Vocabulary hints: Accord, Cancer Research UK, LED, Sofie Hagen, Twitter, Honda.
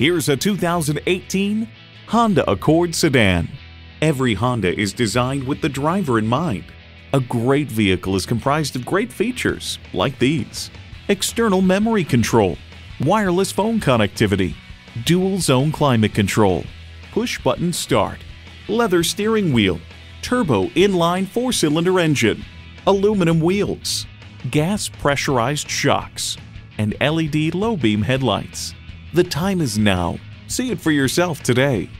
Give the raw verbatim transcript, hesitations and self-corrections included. Here's a two thousand eighteen Honda Accord sedan. Every Honda is designed with the driver in mind. A great vehicle is comprised of great features like these: external memory control, wireless phone connectivity, dual zone climate control, push button start, leather steering wheel, turbo inline four-cylinder engine, aluminum wheels, gas pressurized shocks, and L E D low beam headlights. The time is now. See it for yourself today.